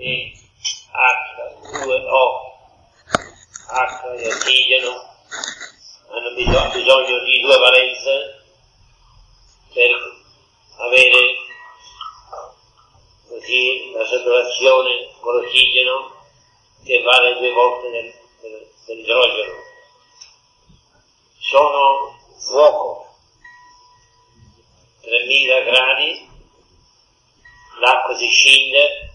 e H, 2, O, H e ossigeno hanno bisogno di due valenze per avere così la saturazione con l'ossigeno che vale due volte dell'idrogeno. Sono fuoco, 3000 gradi, l'acqua si scinde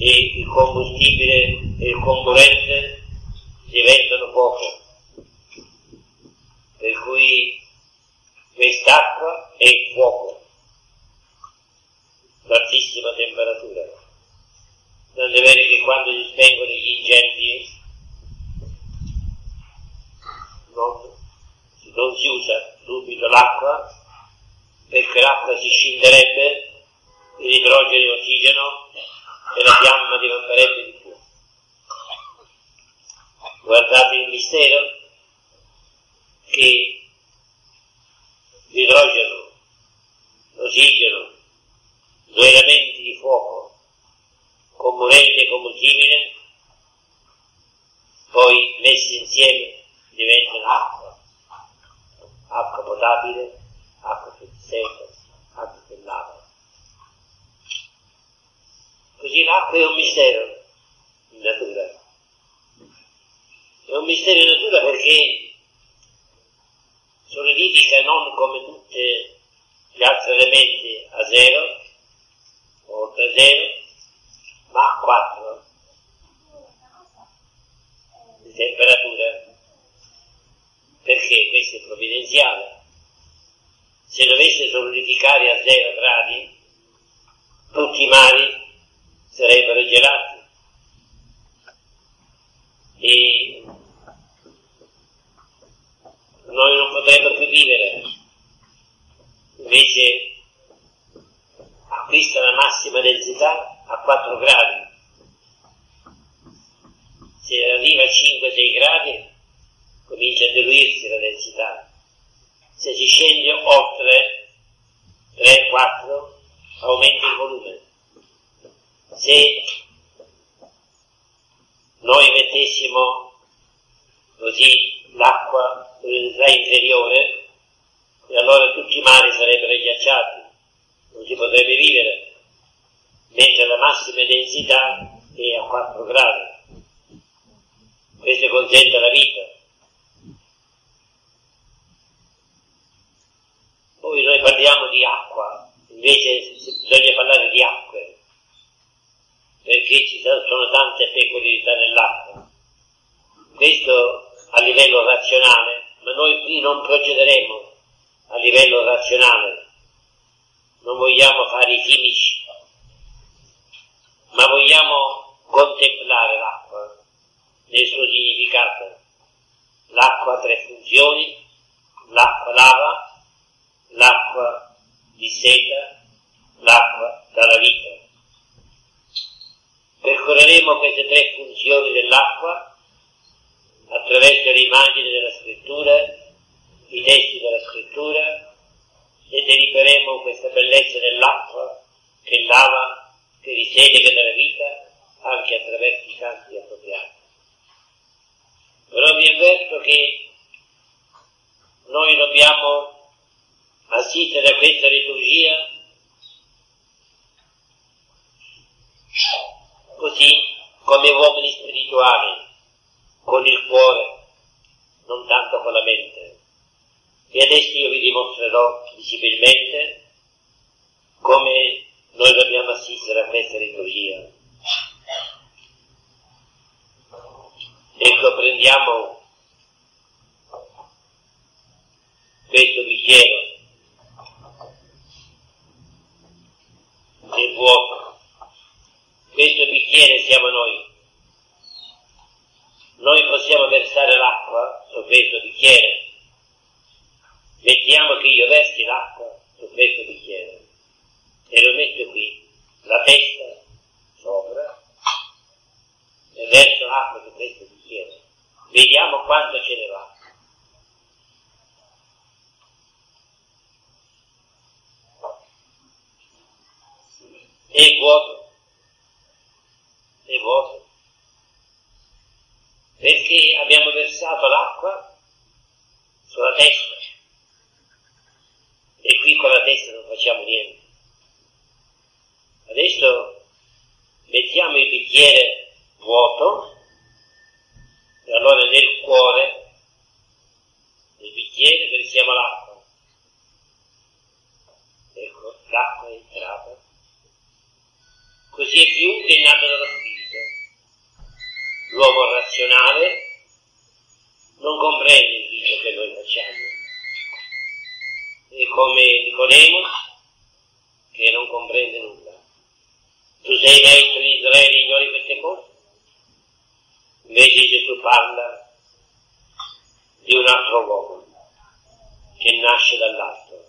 e il combustibile e il comburente diventano fuoco, per cui quest'acqua è il fuoco, bassissima temperatura, tant'è vero che quando si spengono gli incendi non si usa subito l'acqua, perché l'acqua si scinderebbe, l'idrogeno e l'ossigeno, e la fiamma diventerebbe di più. Guardate il mistero che l'idrogeno, l'ossigeno, due elementi di fuoco, comburente e combustibile, poi messi insieme diventano acqua, acqua potabile, acqua che si secca, acqua che lava. Così l'acqua è un mistero in natura. È un mistero in natura perché solidifica non come tutti gli altri elementi a zero o oltre zero, ma a 4 di temperatura. Perché questo è provvidenziale. Se dovesse solidificare a 0 gradi, tutti i mari sarebbero gelati e noi non potremmo più vivere. Invece acquista la massima densità a 4 gradi. Se arriva a 5-6 gradi comincia a diluirsi la densità. Se si scende oltre 3-4 aumenta il volume. Se noi mettessimo così l'acqua sull'identità inferiore, e allora tutti i mari sarebbero ghiacciati, non si potrebbe vivere, mentre la massima densità è a 4 gradi. Questo consente la vita. Poi noi parliamo di acqua, invece bisogna parlare di acque, perché ci sono tante peculiarità nell'acqua. Questo a livello razionale, ma noi qui non procederemo a livello razionale, non vogliamo fare i chimici, ma vogliamo contemplare l'acqua nel suo significato. L'acqua ha tre funzioni: l'acqua lava, l'acqua disseta, l'acqua dà la vita. Percorreremo queste tre funzioni dell'acqua attraverso le immagini della scrittura, i testi della scrittura, e deriveremo questa bellezza dell'acqua che lava, che risede, che dà la vita, anche attraverso i canti appropriati. Però vi avverto che noi dobbiamo assistere a questa liturgia così come uomini spirituali, con il cuore, non tanto con la mente. E adesso io vi dimostrerò visibilmente come noi dobbiamo assistere a questa liturgia. Ecco, prendiamo questo bicchiere e vuoto. Questo bicchiere siamo noi. Noi possiamo versare l'acqua su questo bicchiere. Mettiamo che io versi l'acqua su questo bicchiere e lo metto qui, la testa sopra, e verso l'acqua su questo bicchiere. Vediamo quanto ce ne va. E vuoto. bicchiere vuoto, e allora nel cuore del bicchiere che si chiama l'acqua. Ecco, l'acqua è entrata. Così è chiunque è nato dallo spirito. L'uomo razionale non comprende il vicio che noi facciamo. E come Nicodemo, che non comprende nulla. Tu sei maestro di Israele e ignori queste cose? Invece Gesù parla di un altro uomo che nasce dall'alto,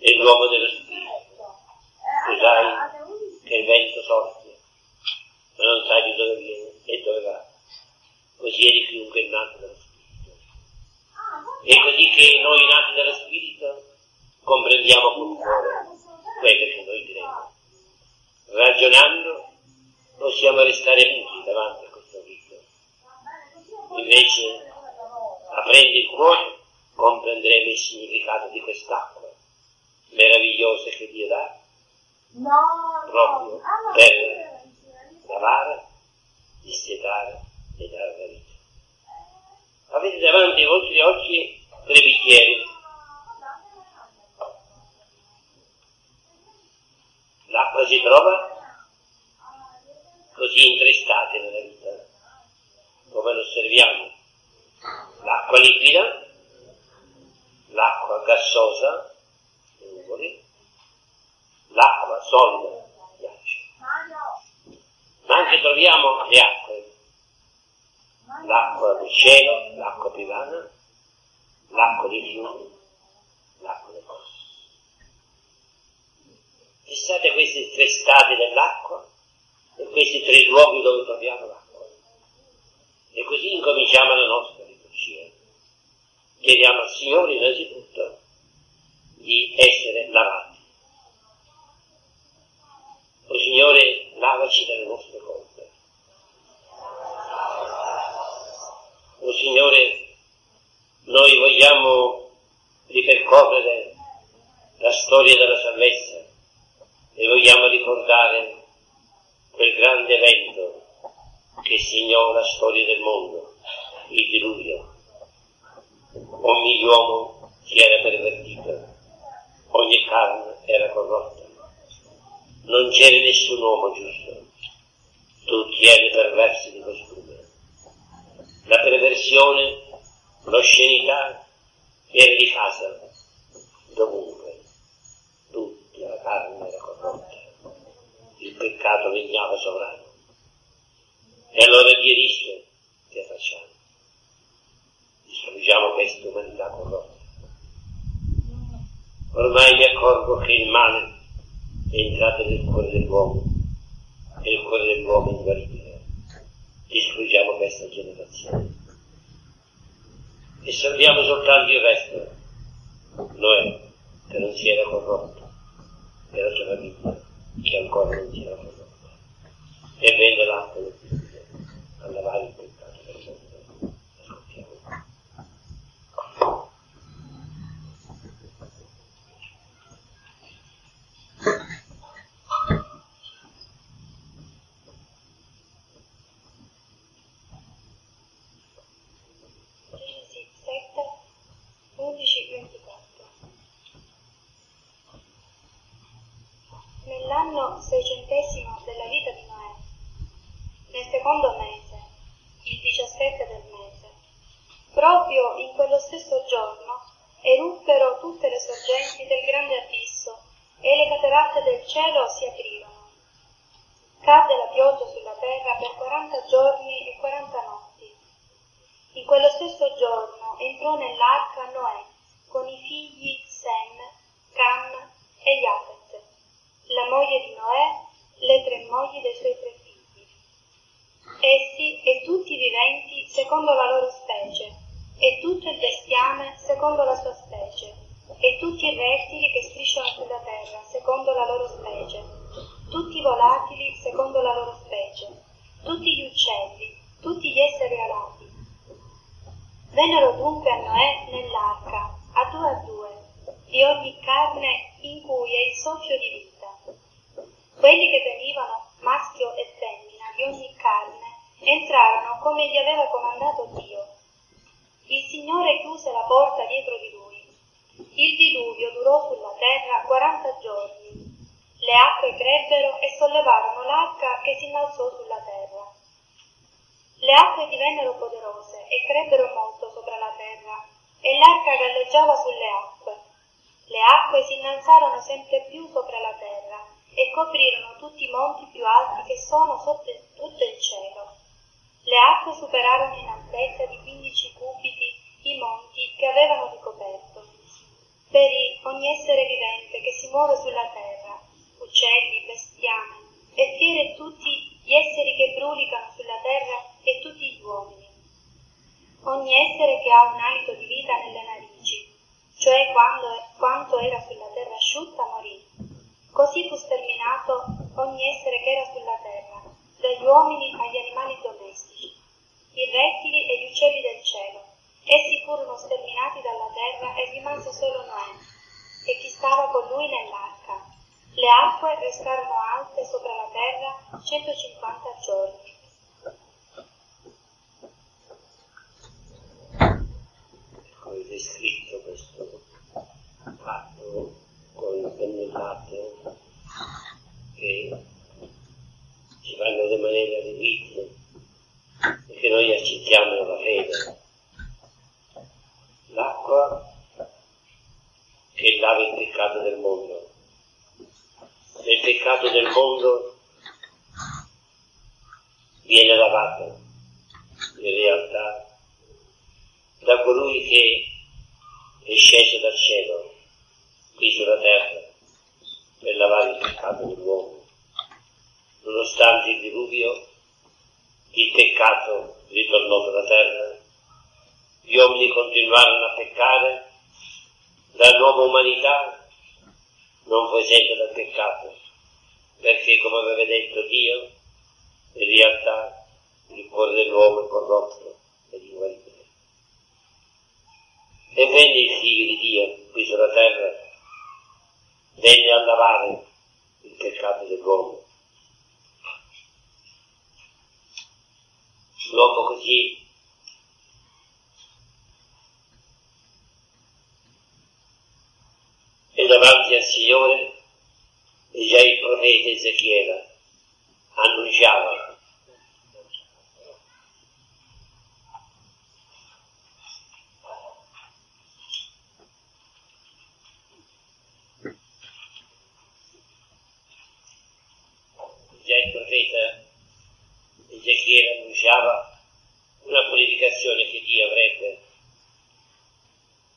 è l'uomo dello spirito. Tu sai che il vento soffia, ma non sai di dove viene e dove va. Così è di chiunque è nato dallo spirito. È così che noi nati dallo spirito comprendiamo col cuore quello che noi diremo. Ragionando possiamo restare muti davanti a questo video. Invece, aprendo il cuore, comprenderemo il significato di quest'acqua meravigliosa che Dio dà proprio per lavare, dissietare e dare la vita. Avete davanti ai vostri occhi tre bicchieri. L'acqua si trova così in tre stati nella vita, come lo osserviamo. L'acqua liquida, l'acqua gassosa, l'acqua solida, ghiaccio. Ma anche troviamo le acque, l'acqua del cielo, l'acqua privana, l'acqua dei fiumi, l'acqua del bosco. Pensate a questi tre stati dell'acqua e questi tre luoghi dove troviamo l'acqua. E così incominciamo la nostra liturgia. Chiediamo al Signore innanzitutto di essere lavati. O Signore, lavaci dalle nostre colpe. O Signore, noi vogliamo ripercorrere la storia della salvezza e vogliamo ricordare quel grande evento che segnò la storia del mondo, il diluvio. Ogni uomo si era pervertito, ogni carne era corrotta. Non c'era nessun uomo giusto, tutti erano perversi di costume. La perversione, l'oscenità era di casa, dovunque, tutti, la carne era corrotta, il peccato regnava sovrano. E allora Dio disse, che facciamo? Distruggiamo questa umanità corrotta. Ormai mi accorgo che il male è entrato nel cuore dell'uomo e il cuore dell'uomo è inguaribile. Distruggiamo questa generazione e salviamo soltanto il resto. Noè, che non si era corrotto, e la sua famiglia, che ancora non si era corrotta, e venne l'acqua del Figlio a lavare il peccato del mondo. Ascoltiamo. Nell'anno 600° della vita di Noè, nel secondo mese, il 17 del mese, proprio in quello stesso giorno eruppero tutte le sorgenti del grande abisso e le cataratte del cielo si aprirono. Cadde la pioggia sulla terra per 40 giorni e 40 notti. In quello stesso giorno entrò nell'arca Noè con i figli Sem, Cam e Jafet, la moglie di Noè, le tre mogli dei suoi tre figli. Essi e tutti i viventi secondo la loro specie, e tutto il bestiame secondo la sua specie, e tutti i rettili che strisciano sulla terra secondo la loro specie, tutti i volatili secondo la loro specie, tutti gli uccelli, tutti gli esseri alati. Vennero dunque a Noè nell'arca, a due, di ogni carne in cui è il soffio di vita. Quelli che venivano, maschio e come gli aveva comandato Dio. Il Signore chiuse la porta dietro di lui. Il diluvio durò sulla terra 40 giorni. Le acque crebbero e sollevarono l'arca che si innalzò sulla terra. Le acque divennero poderose e crebbero molto sopra la terra, e l'arca galleggiava sulle acque. Le acque si innalzarono sempre più sopra la terra e coprirono tutti i monti più alti che sono sotto tutto il cielo. Le acque superarono in altezza di 15 cubiti i monti che avevano ricoperto. Perì ogni essere vivente che si muove sulla terra, uccelli, bestiame, e fiere tutti gli esseri che brulicano sulla terra e tutti gli uomini. Ogni essere che ha un alito di vita nelle narici, cioè quanto era sulla terra asciutta, morì. Così fu sterminato ogni essere che era sulla terra, dagli uomini agli animali domestici, i rettili e gli uccelli del cielo. Essi furono sterminati dalla terra e rimase solo Noè e chi stava con lui nell'arca. Le acque restarono alte sopra la terra 150 giorni. Come descritto questo fatto con tonnellate che ci fanno rimanere allibiti e che noi accettiamo nella fede. L'acqua che lava il peccato del mondo. Nel peccato del mondo viene lavato, in realtà, da colui che è sceso dal cielo, qui sulla terra, per lavare il peccato dell'uomo. Nonostante il diluvio, il peccato ritornò sulla terra. Gli uomini continuarono a peccare, la nuova umanità non fu esente dal peccato, perché come aveva detto Dio, in realtà il cuore dell'uomo è corrotto ed inguaribile. E venne il Figlio di Dio qui sulla terra, venne a lavare il peccato dell'uomo. L'uomo così e davanti al Signore, e già il profeta Ezechiele annunciava una purificazione che Dio avrebbe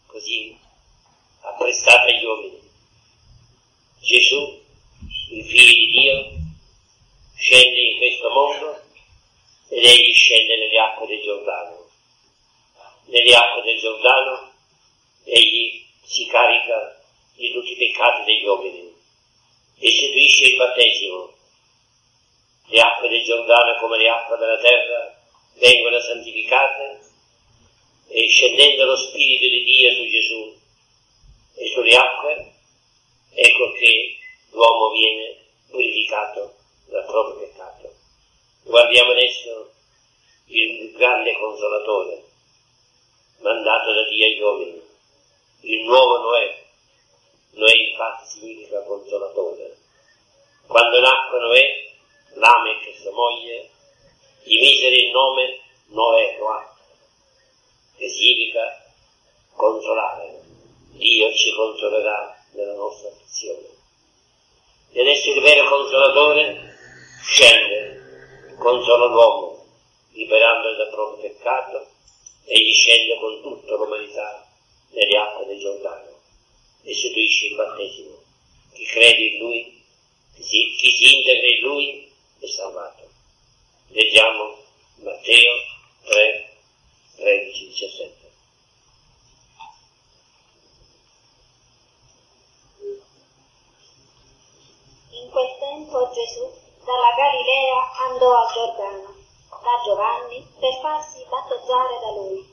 così apprestata agli uomini. Gesù, il Figlio di Dio, scende in questo mondo ed egli scende nelle acque del Giordano. Nelle acque del Giordano egli si carica di tutti i peccati degli uomini e istituisce il battesimo. Le acque del Giordano, come le acque della terra, vengono santificate e scendendo lo Spirito di Dio su Gesù e sulle acque, ecco che l'uomo viene purificato dal proprio peccato. Guardiamo adesso il grande Consolatore mandato da Dio agli uomini, il nuovo Noè. Noè infatti significa Consolatore. Quando nacque Noè, Lamech e sua moglie gli misero il nome Noè, che significa consolare. Dio ci consolerà della nostra afflizione. E adesso il vero Consolatore scende, consola l'uomo, liberandolo dal proprio peccato, e gli scende con tutta l'umanità nelle acque del Giordano, e istituisce il battesimo. Chi crede in Lui, chi si integra in Lui, è salvato. Leggiamo Matteo 3, 13, 17. In quel tempo Gesù dalla Galilea andò al Giordano, da Giovanni, per farsi battezzare da lui.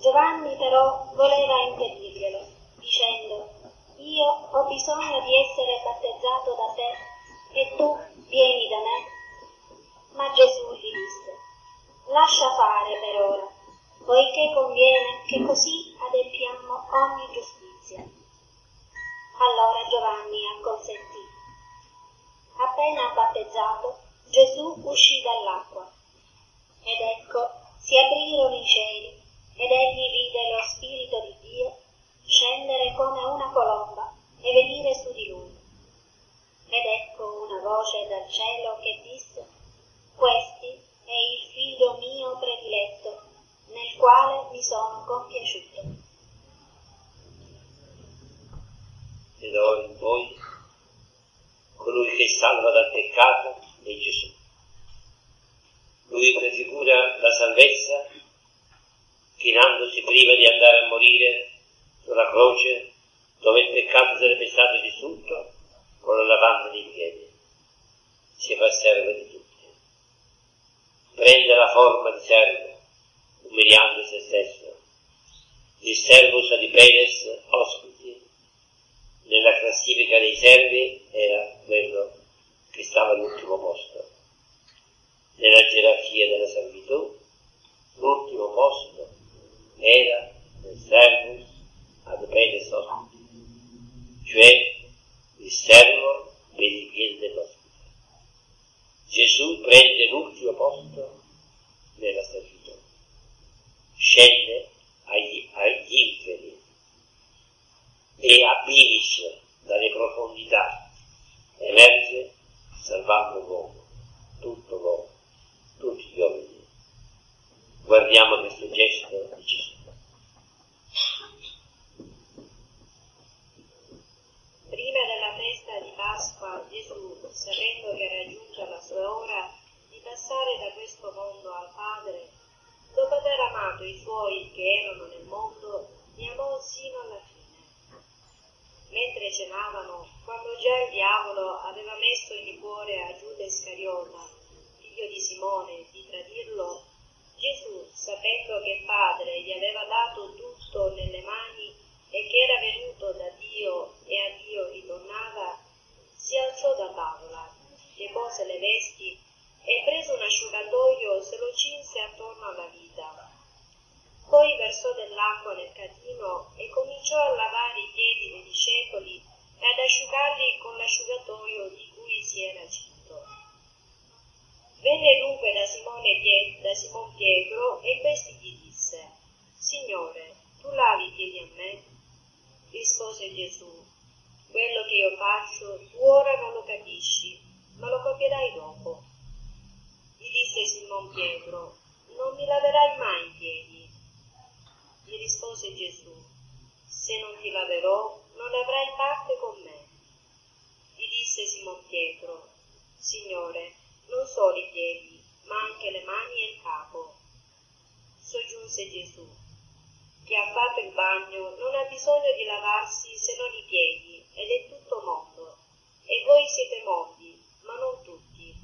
Giovanni però voleva impedirglielo, dicendo: «Io ho bisogno di essere battezzato da te, e tu vieni da me». Ma Gesù gli disse: «Lascia battezzato, Gesù uscì dall'acqua. Ed ecco, si aprirono i cieli, ed egli vide lo Spirito di Dio scendere come una colomba e venire su di lui. Ed ecco una voce dal cielo che disse: «Questi è il Figlio mio prediletto, nel quale mi sono compiaciuto». E da ora in poi, colui che salva dal peccato è Gesù. Lui prefigura la salvezza, chinandosi prima di andare a morire sulla croce, dove il peccato sarebbe stato distrutto con la lavanda dei piedi. Si fa servo di tutti. Prende la forma di servo, umiliando se stesso. Il servo di Peres, ospiti. Nella classifica dei servi era quello che stava all'ultimo posto. Nella gerarchia della servitù, l'ultimo posto era il servus ad pedes hospiti, cioè il servo per i piedi dell'ospite. Gesù prende l'ultimo posto nella servitù, scende agli inferi e abbinisce dalle profondità, emerge salvando l'uomo, tutto l'uomo, tutti gli uomini. Guardiamo questo gesto di Gesù. Prima della festa di Pasqua, Gesù, sapendo che era giunta la sua ora di passare da questo mondo al Padre, dopo aver amato i suoi che erano nel mondo, li amò sino alla fine. Mentre cenavano, quando già il diavolo aveva messo in cuore a Giuda Iscariota, figlio di Simone, di tradirlo, Gesù, sapendo che il Padre gli aveva dato tutto nelle mani, e che era venuto da Dio e a Dio ritornava, si alzò da tavola, depose le vesti e preso un asciugatoio se lo cinse attorno alla vita. Poi versò dell'acqua nel catino e cominciò a lavare i piedi dei discepoli e ad asciugarli con l'asciugatoio di cui si era cinto. Venne dunque da Simon Pietro e questi gli disse: «Signore, tu lavi i piedi a me?» Rispose Gesù: «Quello che io faccio tu ora non lo capisci, ma lo capierai dopo». Gli disse Simon Pietro: «Non mi laverai mai i piedi». Gli rispose Gesù: «Se non ti laverò, non avrai parte con me». Gli disse Simon Pietro: «Signore, non solo i piedi, ma anche le mani e il capo». Soggiunse Gesù: «Chi ha fatto il bagno non ha bisogno di lavarsi se non i piedi, ed è tutto mondo. E voi siete mondi, ma non tutti».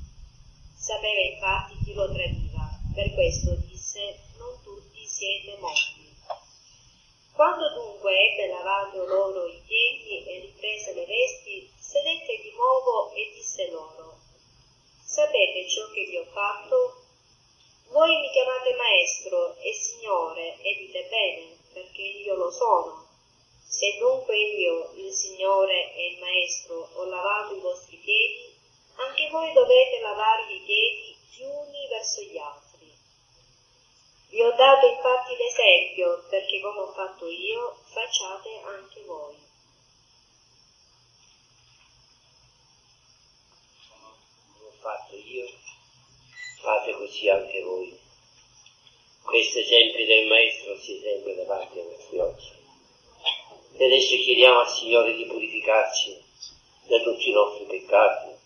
Sapeva infatti chi lo tradiva, per questo disse: «Non tutti siete mondi». Quando dunque ebbe lavato loro i piedi e riprese le vesti, sedette di nuovo e disse loro: «Sapete ciò che vi ho fatto? Voi mi chiamate Maestro e Signore, e dite bene, perché io lo sono. Se dunque io, il Signore e il Maestro, ho lavato i vostri piedi, anche voi dovete lavarvi i piedi gli uni verso gli altri. Vi ho dato infatti l'esempio, perché come ho fatto io, facciate anche voi». Come ho fatto io, fate così anche voi. Questo esempio del Maestro si segue da parte a questi oggi. E adesso chiediamo al Signore di purificarci da tutti i nostri peccati.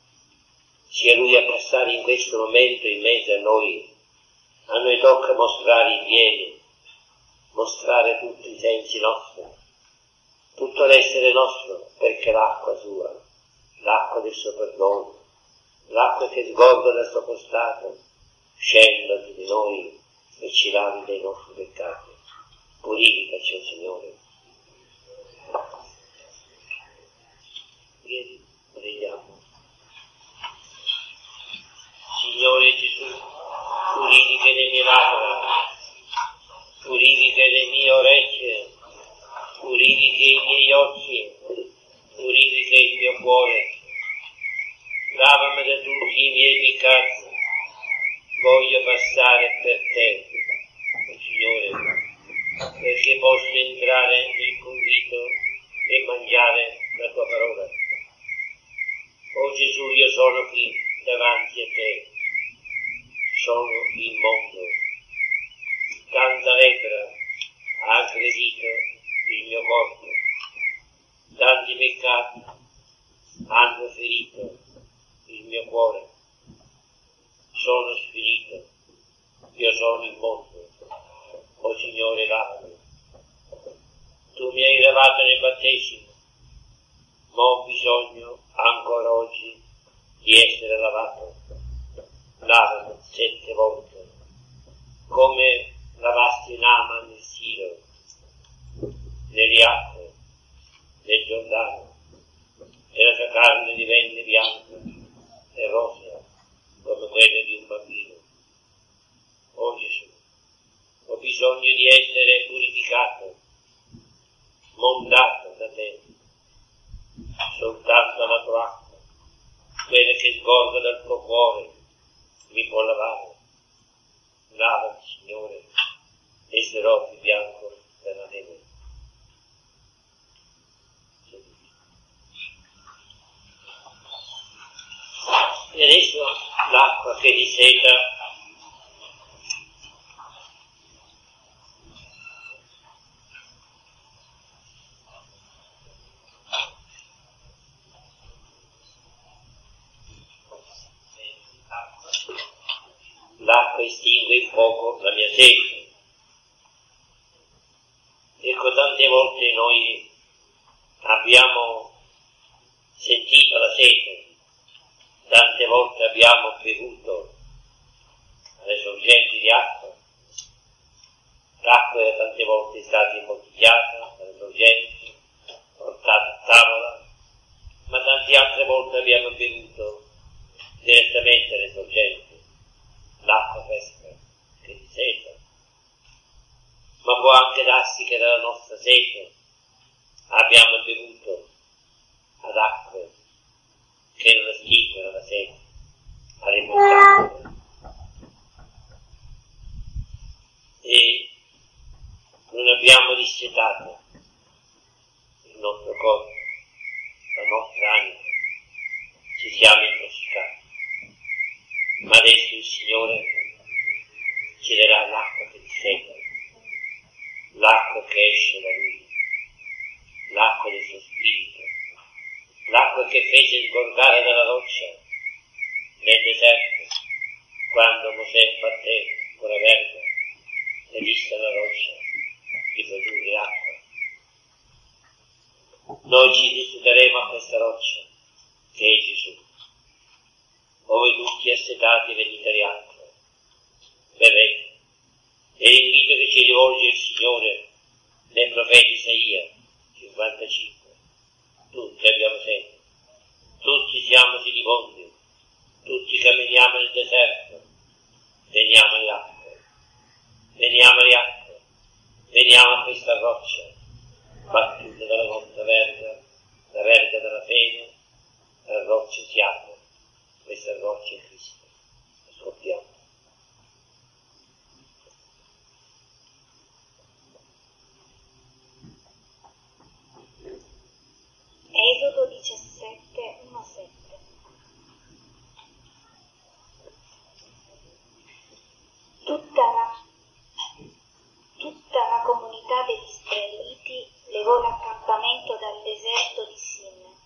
Sia Lui a passare in questo momento in mezzo a noi. A noi tocca mostrare i piedi, mostrare tutti i sensi nostri, tutto l'essere nostro, perché l'acqua sua, l'acqua del suo perdono, l'acqua che sgorga dal suo costato, scenda su di noi e ci lavi dei nostri peccati. Purificaci, Signore. Preghiamo. Signore Gesù, purifica le mie labbra, purifica le mie orecchie, purifica i miei occhi, purifica il mio cuore. Lavami da tutti i miei peccati, voglio passare per te, oh Signore, perché possa entrare nel convito e mangiare la tua parola. Oh Gesù, io sono qui davanti a te, sono immondo, tanta lepra ha aggredito il mio corpo, tanti peccati hanno ferito il mio cuore, sono sfinito, io sono immondo, oh Signore lavami. Tu mi hai lavato nel battesimo, ma ho bisogno ancora oggi di essere lavato. Lavami 7 volte, come lavasti Naaman nel Silo, nelle acque del Giordano, e la sua carne divenne bianca e rosea come quella di un bambino. Oh Gesù, ho bisogno di essere purificato, mondato da te. Soltanto la tua acqua, quella che sgorga dal tuo cuore, mi può lavare. Lavami, Signore, e sarò più bianco della neve. E adesso l'acqua che disseta l'acqua estingue il fuoco, la mia sete. Ecco, tante volte noi abbiamo sentito la sete. Tante volte abbiamo bevuto alle sorgenti di acqua, l'acqua è tante volte stata imbottigliata dalle sorgenti, portata a tavola, ma tante altre volte abbiamo bevuto direttamente alle sorgenti, l'acqua fresca che disseta. Ma può anche darsi che dalla nostra sete abbiamo bevuto ad acque che non estinguono la sete, a riportarla. E non abbiamo dissetato il nostro corpo, la nostra anima, ci siamo intossicati. Ma adesso il Signore ci darà l'acqua che disseta, l'acqua che esce da Lui, l'acqua del suo spirito, l'acqua che fece sgorgare dalla roccia nel deserto, quando Mosè batté con la verga e disse alla roccia di produrre acqua. Noi ci disseteremo a questa roccia che è Gesù. O voi tutti assetati venite di acqua, bevete. E l'invito che ci rivolge il Signore nel profeta Isaia 55. Tutti abbiamo sete, tutti siamo sedibondi, tutti camminiamo nel deserto, veniamo all'acqua, veniamo all'acqua, veniamo a questa roccia, battuta dalla nostra verga, la verga della fede, la roccia si apre, questa roccia è Cristo, la scoppiamo. Esodo 17:1-7. Tutta la comunità degli israeliti levò l'accampamento dal deserto di Sin.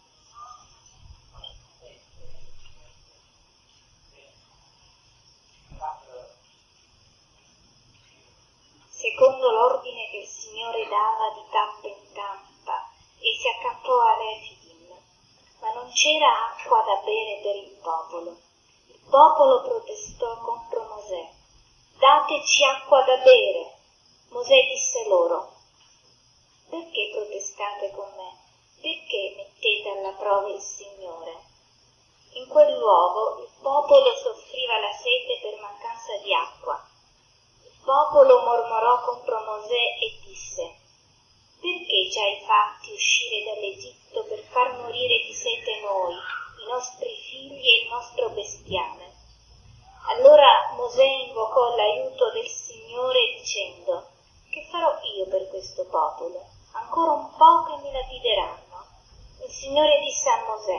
Secondo l'ordine che il Signore dava di tappa in tappa, e si accampò a Refidim, ma non c'era acqua da bere per il popolo. Il popolo protestò contro Mosè. Dateci acqua da bere. Mosè disse loro: perché protestate con me? Perché mettete alla prova il Signore? In quel luogo il popolo soffriva la sete per mancanza di acqua. Il popolo mormorò contro Mosè e disse: perché ci hai fatti uscire dall'Egitto per far morire di sete noi, i nostri figli e nostro bestiame. Allora Mosè invocò l'aiuto del Signore dicendo: che farò io per questo popolo? Ancora un po' che mi lapideranno. Il Signore disse a Mosè: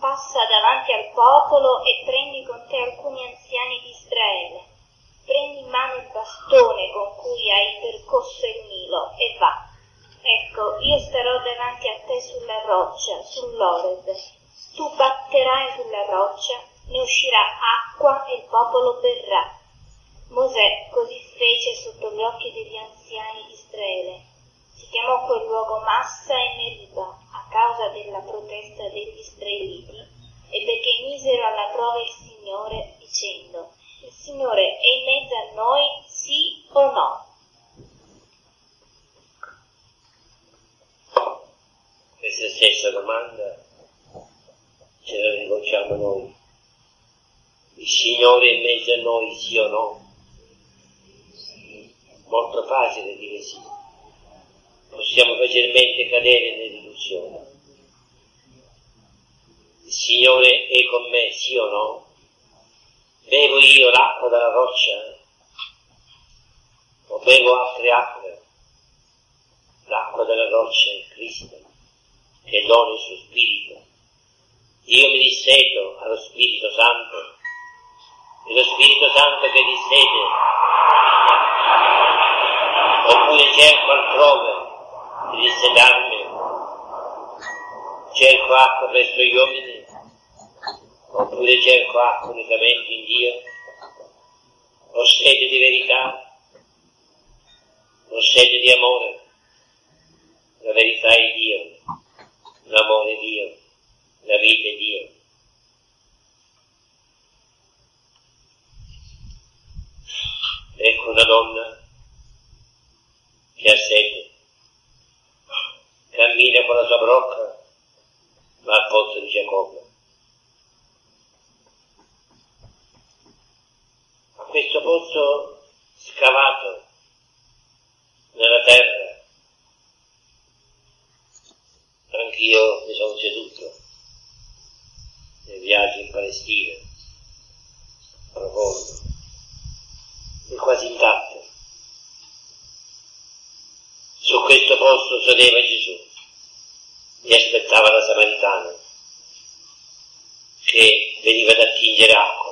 passa davanti al popolo e prendi con te alcuni anziani di Israele. Prendi in mano il bastone con cui hai percorso il Nilo e va. Ecco, io starò davanti a te sulla roccia, sull'Oreb. Tu batterai sulla roccia, ne uscirà acqua e il popolo berrà. Mosè così fece sotto gli occhi degli anziani di Israele. Si chiamò quel luogo Massa e Meriba a causa della protesta degli israeliti e perché misero alla prova il Signore dicendo: il Signore è in mezzo a noi, sì o no? Questa stessa domanda ce la rivolgiamo noi. Il Signore è in mezzo a noi, sì o no? Molto facile dire sì. Possiamo facilmente cadere nell'illusione. Il Signore è con me, sì o no? Bevo io l'acqua dalla roccia? O bevo altre acque? L'acqua dalla roccia è Cristo, che dona il suo Spirito. Io mi disseto allo Spirito Santo, e lo Spirito Santo che dissete, oppure cerco altrove di dissetarmi, cerco acqua presso gli uomini, oppure cerco acqua unicamente in Dio. Ho sete di verità, ho sete di amore. La verità è Dio, l'amore è Dio, la vita è Dio. Ecco una donna che ha sete, cammina con la sua brocca, ma al pozzo di Giacobbe. A questo pozzo scavato nella terra, anch'io mi sono seduto nel viaggio in Palestina, profondo, e quasi intatto. Su questo posto sedeva Gesù, mi aspettava la Samaritana, che veniva ad attingere acqua.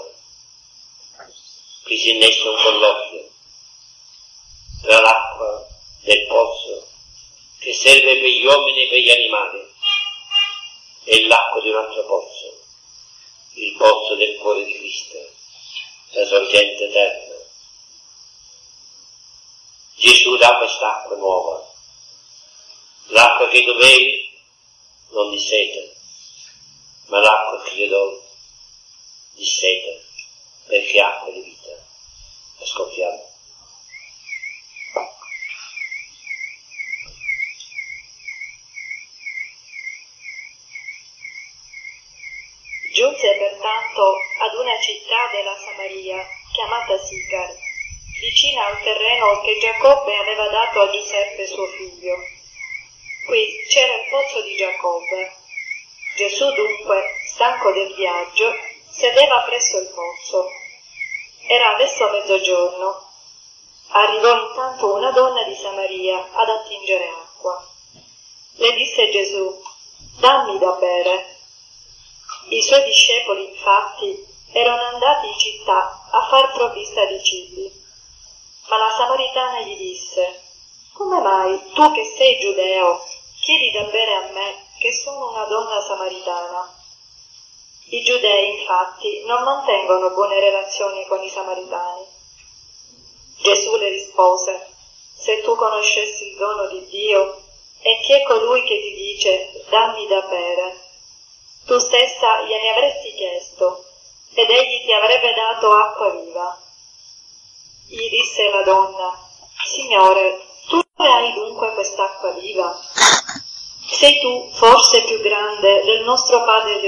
Qui si innesta un colloquio tra l'acqua del pozzo, che serve per gli uomini e per gli animali, e l'acqua di un altro pozzo, il pozzo del cuore di Cristo, la sorgente eterna. Gesù dà quest'acqua nuova, l'acqua che tu bevi non di sete, ma l'acqua che io do di sete, perché acqua di vita. Ascoltiamo. Giunse pertanto ad una città della Samaria, chiamata Sicar, vicina al terreno che Giacobbe aveva dato ad Giuseppe suo figlio. Qui c'era il pozzo di Giacobbe. Gesù dunque, stanco del viaggio, sedeva presso il pozzo. Era adesso mezzogiorno. Arrivò intanto una donna di Samaria ad attingere acqua. Le disse Gesù: dammi da bere. I suoi discepoli, infatti, erano andati in città a far provvista di cibi. Ma la Samaritana gli disse: come mai, tu che sei giudeo, chiedi da bere a me, che sono una donna samaritana? I giudei, infatti, non mantengono buone relazioni con i samaritani. Gesù le rispose: se tu conoscessi il dono di Dio, e chi è colui che ti dice: dammi da bere, tu stessa gliene avresti chiesto, ed egli ti avrebbe dato acqua viva. Gli disse la donna: Signore, tu hai dunque quest'acqua viva? Sei tu forse più grande del nostro padre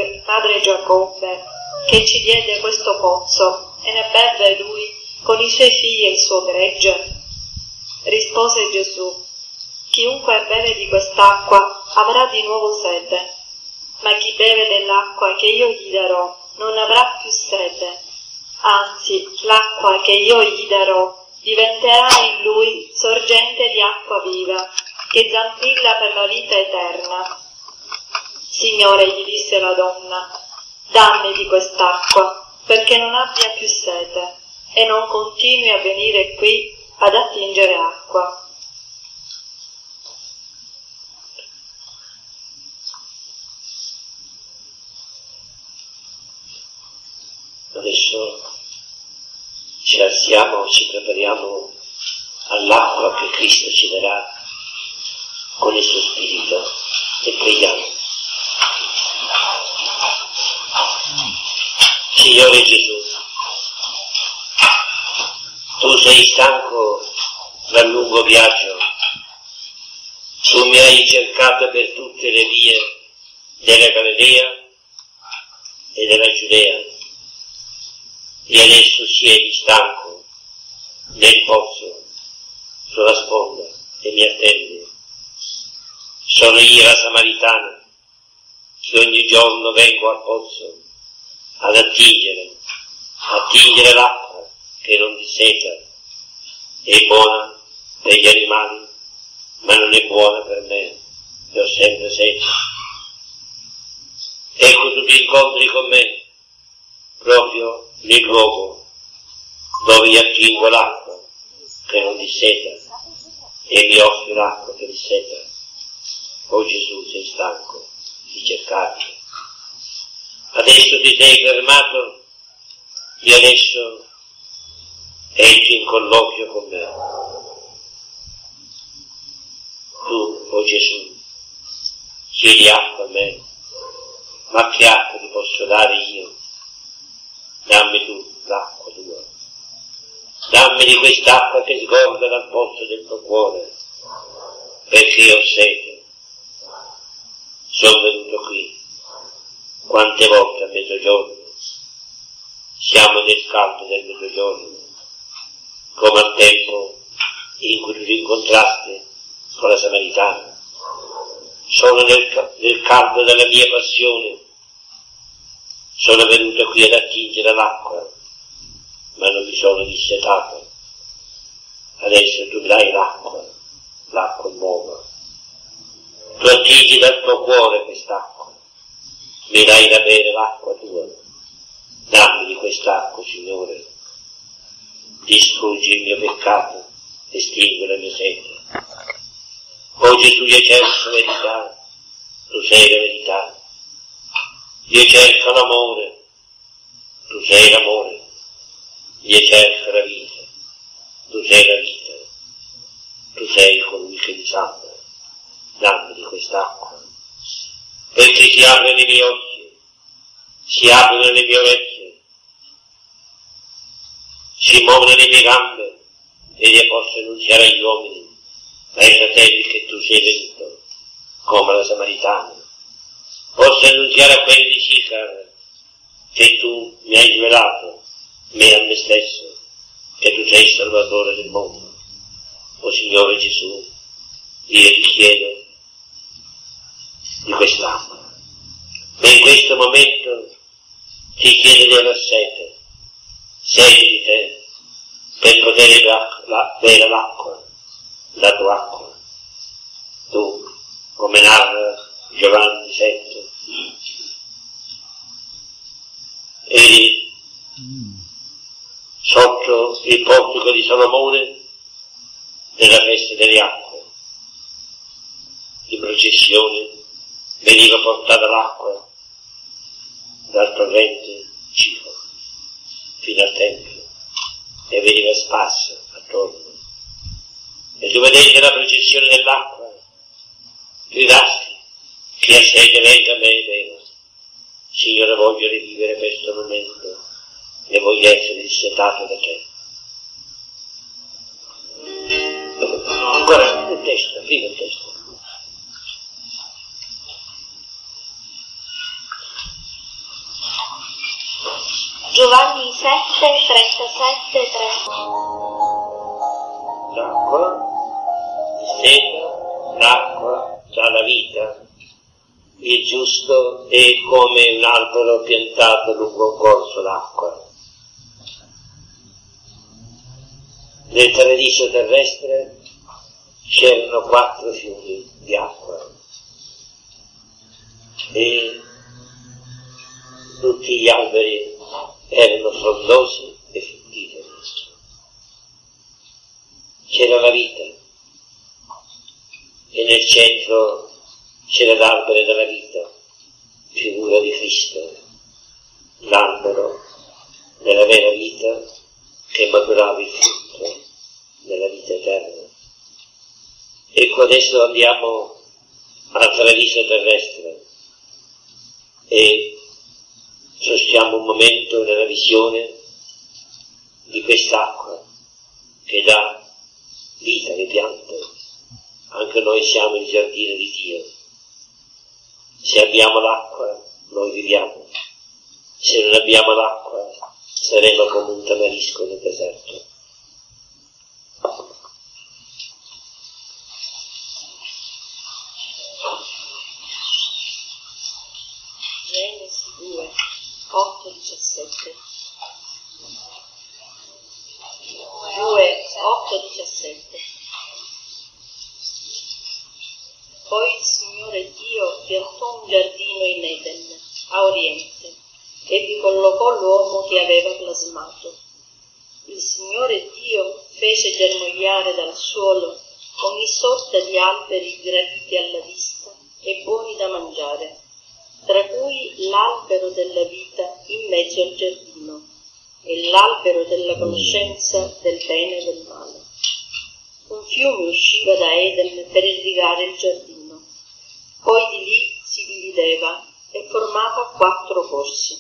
Giacobbe, che ci diede questo pozzo, e ne bevve lui con i suoi figli e il suo gregge? Rispose Gesù: chiunque beve di quest'acqua avrà di nuovo sete, ma chi beve dell'acqua che io gli darò non avrà più sete, anzi l'acqua che io gli darò diventerà in lui sorgente di acqua viva, che zampilla per la vita eterna. Signore, gli disse la donna, dammi di quest'acqua, perché non abbia più sete, e non continui a venire qui ad attingere acqua. Adesso ci alziamo, ci prepariamo all'acqua che Cristo ci darà con il suo spirito e preghiamo. Signore Gesù, tu sei stanco dal lungo viaggio, tu mi hai cercato per tutte le vie della Galilea e della Giudea. E adesso siedi stanco nel pozzo, sulla sponda, e mi attende. Sono io la Samaritana, che ogni giorno vengo al pozzo ad attingere l'acqua che non disseta. È buona per gli animali, ma non è buona per me, che ho sempre sete. Ecco, tu ti incontri con me, proprio nel luogo dove io attingo l'acqua che non disseta e mi offri l'acqua che disseta. O Gesù, sei stanco di cercarmi. Adesso ti sei fermato e adesso entri in colloquio con me. Tu, o Gesù, chiedi acqua a me, ma che acqua ti posso dare io? Dammi tu l'acqua tua, dammi di quest'acqua che sgorga dal pozzo del tuo cuore, perché io ho sete. Sono venuto qui, quante volte a mezzogiorno, siamo nel caldo del mezzogiorno, come al tempo in cui tu ti incontraste con la Samaritana. Sono nel caldo della mia passione, sono venuto qui ad attingere l'acqua, ma non mi sono dissetato. Adesso tu dai l'acqua, l'acqua nuova. Tu attingi dal tuo cuore quest'acqua, mi dai da bere l'acqua tua. Dammi di quest'acqua, Signore. Distruggi il mio peccato, estingui la mia sete. O Gesù, io cerco verità, tu sei la verità. Io cerco l'amore, tu sei l'amore. Io cerco la vita, tu sei la vita. Tu sei colui che disabba. Dammi di quest'acqua, perché si aprono i miei occhi, si aprono le mie orecchie, si muovono le mie gambe, ed io posso annunziare agli uomini, ai fratelli, che tu sei venuto come la Samaritana. Posso annunziare a quelli di Sicar che tu mi hai svelato, me a me stesso, che tu sei il Salvatore del mondo. O Signore Gesù, io ti chiedo di quest'acqua. Ma in questo momento ti chiedo di aver sete, sete di te, per poter bere l'acqua, la tua acqua. Tu, come narra Giovanni 7, e sotto il portico di Salomone, nella festa delle acque, in processione veniva portata l'acqua dal torrente Cipro fino al tempio e veniva sparsa attorno, e tu, vedendo la processione dell'acqua, gridasti: chi ha sete venga a me e beva. Signore, voglio rivivere questo momento e voglio essere dissetato da te. Ancora il testo, prima il testo. Giovanni 7, 37, 3. L'acqua, il seta, l'acqua dà la vita. Il giusto è come un albero piantato lungo un corso d'acqua. Nel paradiso terrestre c'erano 4 fiumi di acqua e tutti gli alberi erano frondosi e fruttiferi. C'era la vita e nel centro c'era l'albero della vita, figura di Cristo, l'albero della vera vita che maturava il frutto della vita eterna. Ecco, adesso andiamo al paradiso terrestre e sostiamo un momento nella visione di quest'acqua che dà vita alle piante. Anche noi siamo il giardino di Dio. Se abbiamo l'acqua, noi viviamo. Se non abbiamo l'acqua, saremo come un tamarisco nel deserto. Genesi 2, 8, 17. 2, 8, 17. Poi il Signore Dio piantò un giardino in Eden, a oriente, e vi collocò l'uomo che aveva plasmato. Il Signore Dio fece germogliare dal suolo ogni sorta di alberi graditi alla vista e buoni da mangiare, tra cui l'albero della vita in mezzo al giardino e l'albero della conoscenza del bene e del male. Un fiume usciva da Eden per irrigare il giardino, poi di lì si divideva e formava 4 corsi.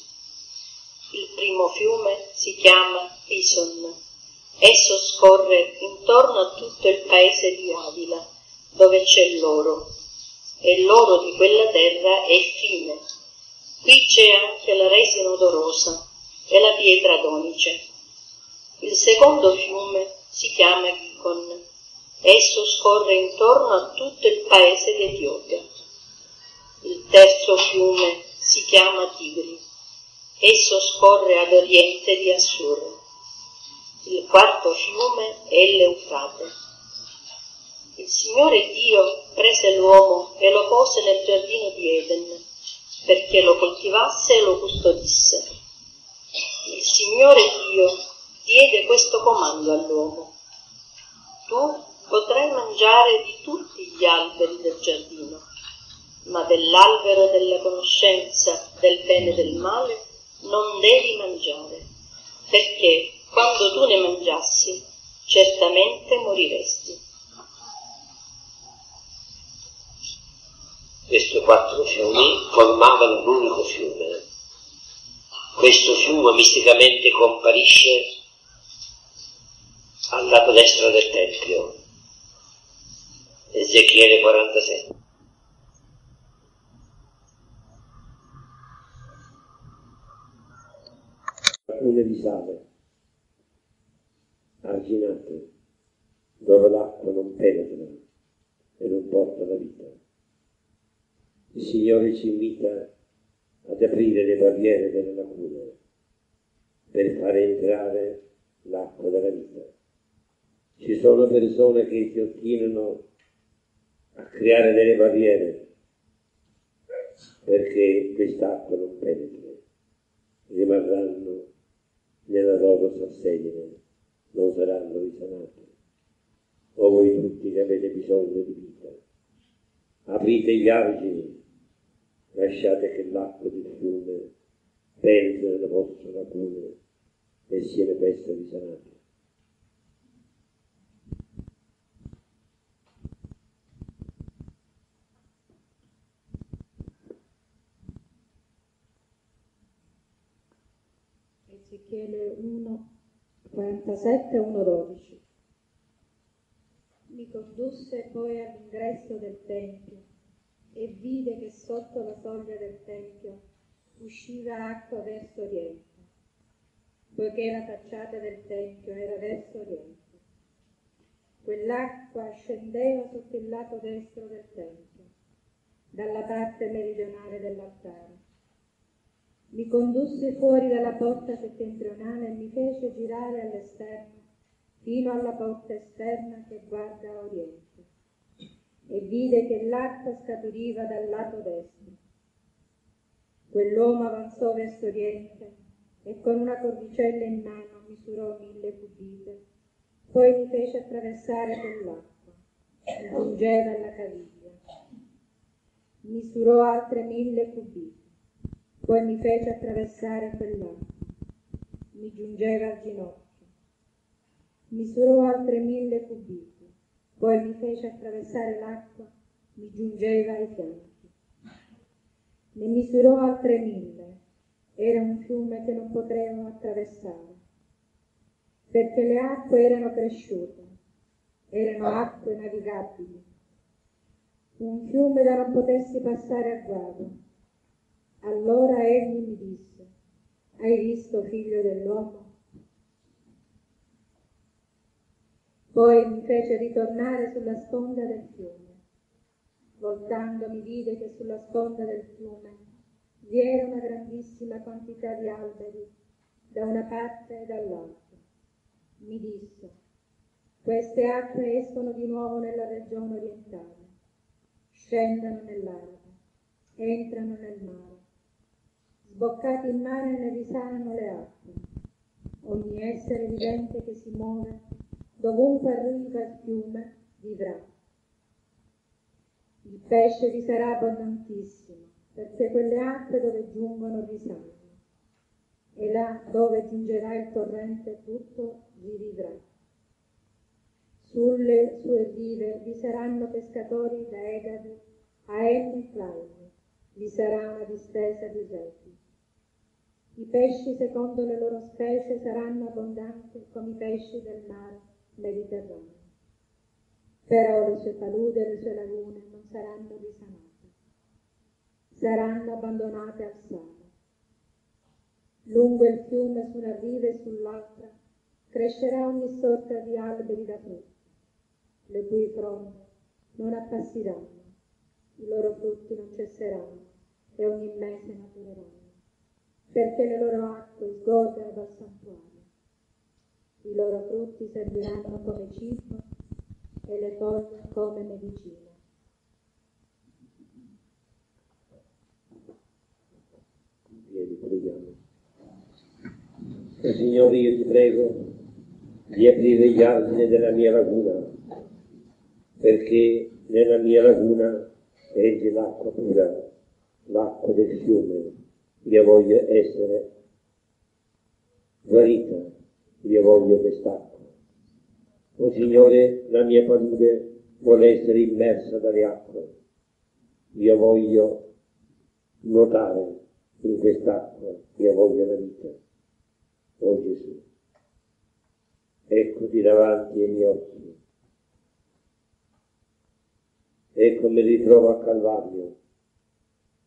Il primo fiume si chiama Pison. Esso scorre intorno a tutto il paese di Avila, dove c'è l'oro, e l'oro di quella terra è fine. Qui c'è anche la resina odorosa e la pietra adonice. Il secondo fiume si chiama Gikon. Esso scorre intorno a tutto il paese di Etiopia. Il terzo fiume si chiama Tigri. Esso scorre ad oriente di Assur. Il quarto fiume è l'Eufrate. Il Signore Dio prese l'uomo e lo pose nel giardino di Eden, perché lo coltivasse e lo custodisse. Il Signore Dio diede questo comando all'uomo: tu potrai mangiare di tutti gli alberi del giardino, ma dell'albero della conoscenza del bene e del male non devi mangiare, perché quando tu ne mangiassi, certamente moriresti. Questi 4 fiumi formavano l'unico fiume. Questo fiume misticamente comparisce al lato destro del Tempio, Ezechiele 47. Alcune risate arginate dove l'acqua non penetra e non porta la vita. Il Signore ci invita ad aprire le barriere delle lacune per fare entrare l'acqua della vita. Ci sono persone che si ostinano a creare delle barriere perché quest'acqua non penetra, rimarranno nella loro sassedina, non saranno risanati. O voi tutti che avete bisogno di vita, aprite gli argini, lasciate che l'acqua del fiume penetri nelle vostre lacune e siete presto risanati. Ezechiele 1, 47, 1, 12. Mi condusse poi all'ingresso del Tempio e vide che sotto la soglia del Tempio usciva acqua verso oriente, poiché la facciata del Tempio era verso oriente. Quell'acqua scendeva sotto il lato destro del Tempio dalla parte meridionale dell'altare. Mi condusse fuori dalla porta settentrionale e mi fece girare all'esterno fino alla porta esterna che guarda a oriente, e vide che l'acqua scaturiva dal lato destro. Quell'uomo avanzò verso oriente e con una cordicella in mano misurò 1000 cubite, poi mi fece attraversare quell'acqua, mi giungeva alla caviglia. Misurò altre 1000 cubite, poi mi fece attraversare quell'acqua, mi giungeva al ginocchio. Misurò altre 1000 cubiti, poi mi fece attraversare l'acqua, mi giungeva ai fianchi. Ne misurò altre 1000, era un fiume che non potremo attraversare, perché le acque erano cresciute, erano acque navigabili. Un fiume da non potersi passare a guado. Allora egli mi disse: hai visto, figlio dell'uomo? Poi mi fece ritornare sulla sponda del fiume. Voltandomi vide che sulla sponda del fiume vi era una grandissima quantità di alberi da una parte e dall'altra. Mi disse: queste acque escono di nuovo nella regione orientale, scendono nell'Araba, entrano nel mare. Sboccate in mare ne risalano le acque. Ogni essere vivente che si muove, dovunque arriva il fiume, vivrà. Il pesce vi sarà abbondantissimo, perché quelle acque dove giungono risalgono, e là dove giungerà il torrente tutto vi vivrà. Sulle sue rive vi saranno pescatori da Egadi a Elmi-Flaim, vi sarà una distesa di reti. I pesci secondo le loro specie saranno abbondanti come i pesci del mare mediterraneo. Però le sue paludi e le sue lagune non saranno risanate, saranno abbandonate al sale. Lungo il fiume, su una riva e sull'altra, crescerà ogni sorta di alberi da frutto, le cui fronde non appassiranno, i loro frutti non cesseranno e ogni mese matureranno, perché le loro acque sgorgano dal santuario. I loro frutti serviranno come cibo e le foglie come medicina. Piedi, preghiamo. Signore, io ti prego di aprire gli argini della mia laguna, perché nella mia laguna regge l'acqua pura, l'acqua del fiume. Io voglio essere guarita. Io voglio quest'acqua. O Signore, la mia palude vuole essere immersa dalle acque. Io voglio nuotare in quest'acqua. Io voglio la vita. O Gesù, eccoti davanti ai miei occhi. Ecco mi ritrovo a Calvario.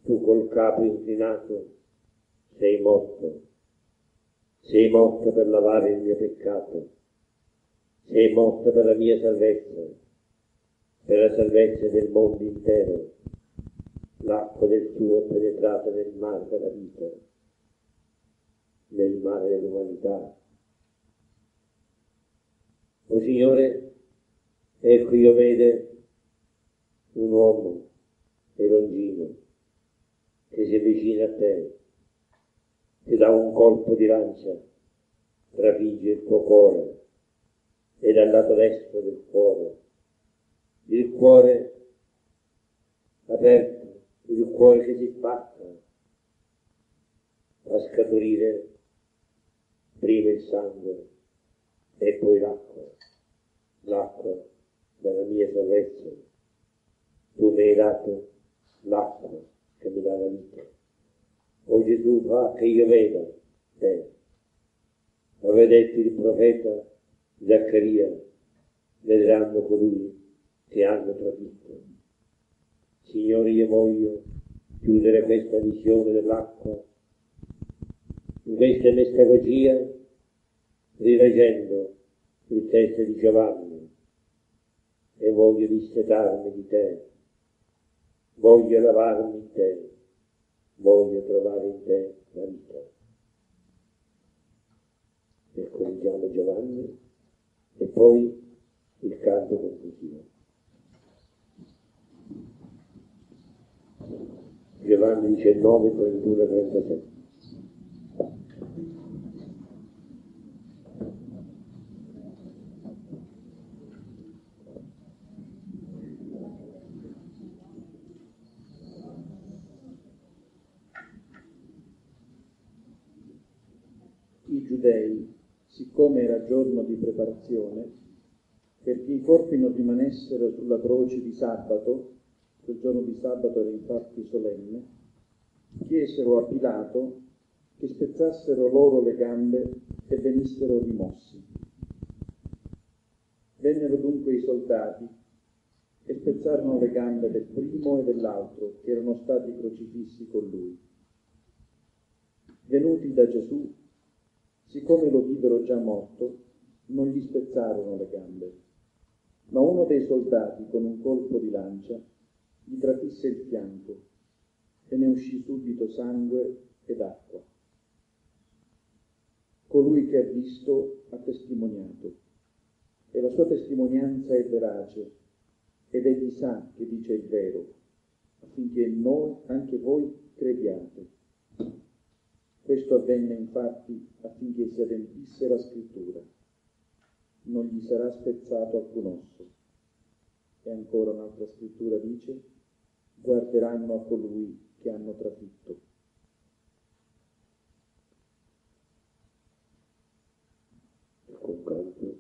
Tu col capo inclinato sei morto. Sei morto per lavare il mio peccato, sei morto per la mia salvezza, per la salvezza del mondo intero. L'acqua del tuo è penetrata nel mare della vita, nel mare dell'umanità. O Signore, ecco io vedo un uomo erongino che si avvicina a te. Ti dà un colpo di lancia, trafigge il tuo cuore, e dal lato destro del cuore, il cuore aperto, il cuore che si spacca, fa scaturire prima il sangue e poi l'acqua, l'acqua della mia salvezza. Tu mi hai dato l'acqua che mi dà la vita. O Gesù, fa che io veda te. Aveva detto il profeta Zaccaria: vedranno colui che hanno trafitto. Signore, io voglio chiudere questa visione dell'acqua, in questa mistagogia, rileggendo il testo di Giovanni, e voglio dissetarmi di te, voglio lavarmi in te, voglio trovare in te la vita. Ricordiamo Giovanni e poi il canto conclusivo. Giovanni 19, 31, 37. I giudei, siccome era giorno di preparazione, perché i corpi non rimanessero sulla croce di sabato, quel giorno di sabato era infatti solenne, chiesero a Pilato che spezzassero loro le gambe e venissero rimossi. Vennero dunque i soldati e spezzarono le gambe del primo e dell'altro che erano stati crocifissi con lui. Venuti da Gesù, siccome lo videro già morto, non gli spezzarono le gambe, ma uno dei soldati con un colpo di lancia gli trafisse il fianco e ne uscì subito sangue ed acqua. Colui che ha visto ha testimoniato, e la sua testimonianza è verace, ed egli sa che dice il vero, affinché noi, anche voi, crediate. Questo avvenne infatti affinché si adempisse la scrittura: non gli sarà spezzato alcun osso. E ancora un'altra scrittura dice: guarderanno a colui che hanno trafitto. Concordo.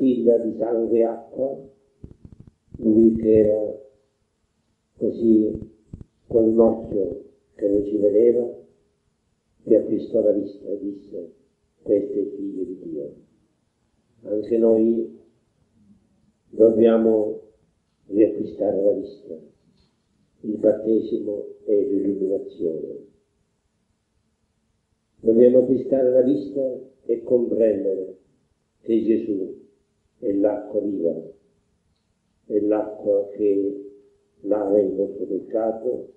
Di sangue e acqua, lui che era così con un occhio che non ci vedeva, che acquistò la vista e disse: questo è il figlio di Dio. Anche noi dobbiamo riacquistare la vista. Il battesimo è l'illuminazione. Dobbiamo acquistare la vista e comprendere che Gesù è l'acqua viva, è l'acqua che lava il nostro peccato,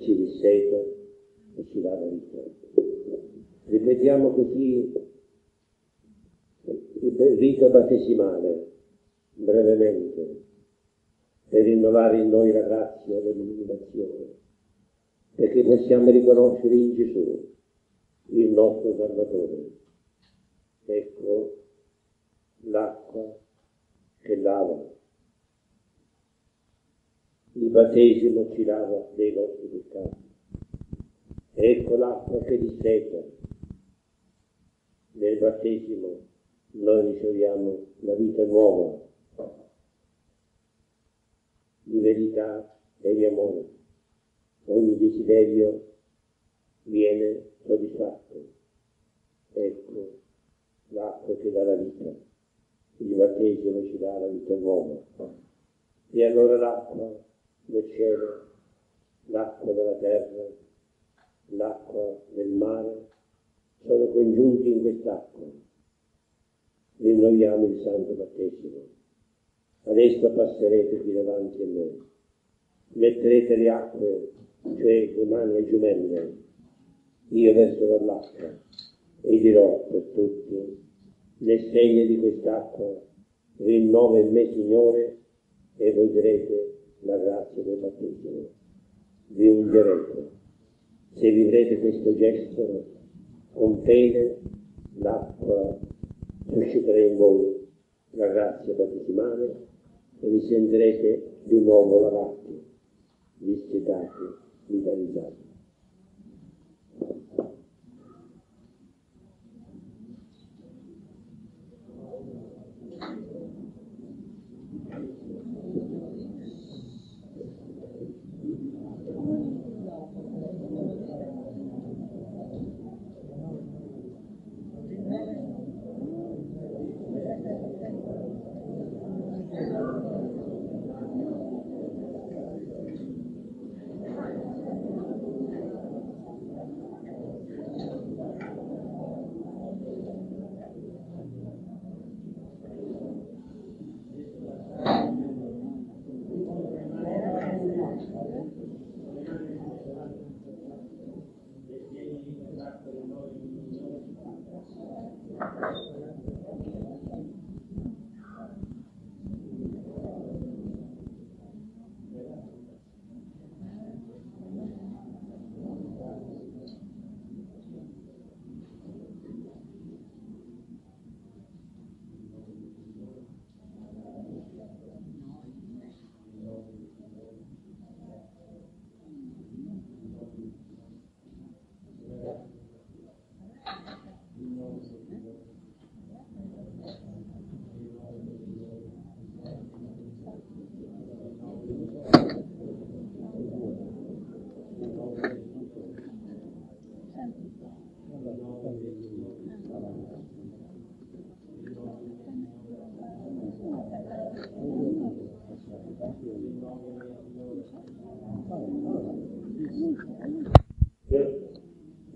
ci disseta e ci dà la vita. Ripetiamo così il rito battesimale, brevemente, per rinnovare in noi la grazia dell'illuminazione, perché possiamo riconoscere in Gesù il nostro Salvatore. Ecco l'acqua che lava. Il battesimo ci lava dei nostri peccati. Ecco l'acqua che disseta. Nel battesimo noi riceviamo la vita nuova, di verità e di amore. Ogni desiderio viene soddisfatto. Ecco l'acqua che dà la vita, il battesimo ci dà la vita nuova. E allora l'acqua del cielo, l'acqua della terra, l'acqua del mare sono congiunti in quest'acqua. Rinnoviamo il santo battesimo. Adesso passerete qui davanti a me. Metterete le acque, cioè le mani e gemelle. Io verserò l'acqua e dirò per tutti: nel segno di quest'acqua rinnova in me, Signore, e voi direte la grazia del battesimo. Vi ungherete. Se vivrete questo gesto con fede, l'acqua susciterà in voi la grazia battesimale e vi sentirete di nuovo lavati, dissetati, vitalizzati.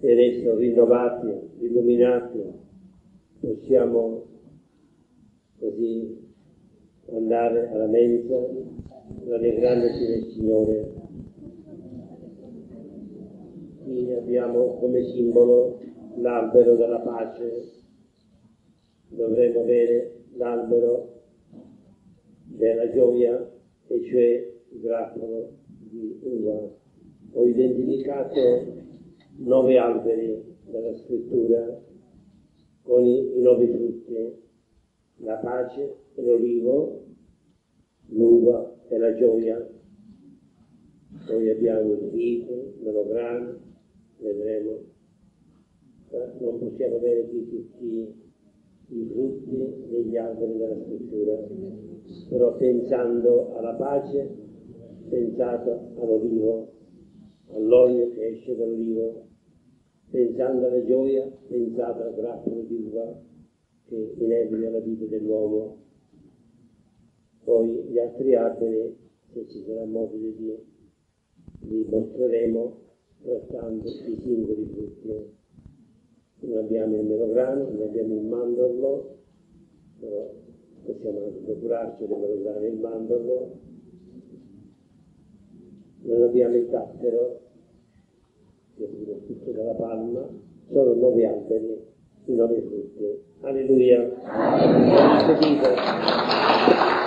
E adesso rinnovati, illuminati, possiamo così andare alla mensa, rallegrandoci del Signore. Qui abbiamo come simbolo l'albero della pace, dovremmo avere l'albero della gioia, e cioè il grappolo di uva. Ho identificato 9 alberi della scrittura con i 9 frutti: la pace e l'olivo, l'uva e la gioia. Poi abbiamo il fico, melograno, vedremo. Non possiamo avere qui tutti i frutti degli alberi della scrittura, però pensando alla pace, pensato all'olivo, all'olio che esce dall'olivo, pensando alla gioia, pensate al grappolo di uva che inebria la vita dell'uomo. Poi gli altri alberi, se ci sarà modo di dire, li mostreremo trattando i singoli frutti. Non abbiamo il melograno, non abbiamo il mandorlo, però possiamo anche procurarci del melograno e il mandorlo. Non abbiamo il dattero, che è tutto dalla palma. Sono 9 alberi, i 9 frutti. Alleluia!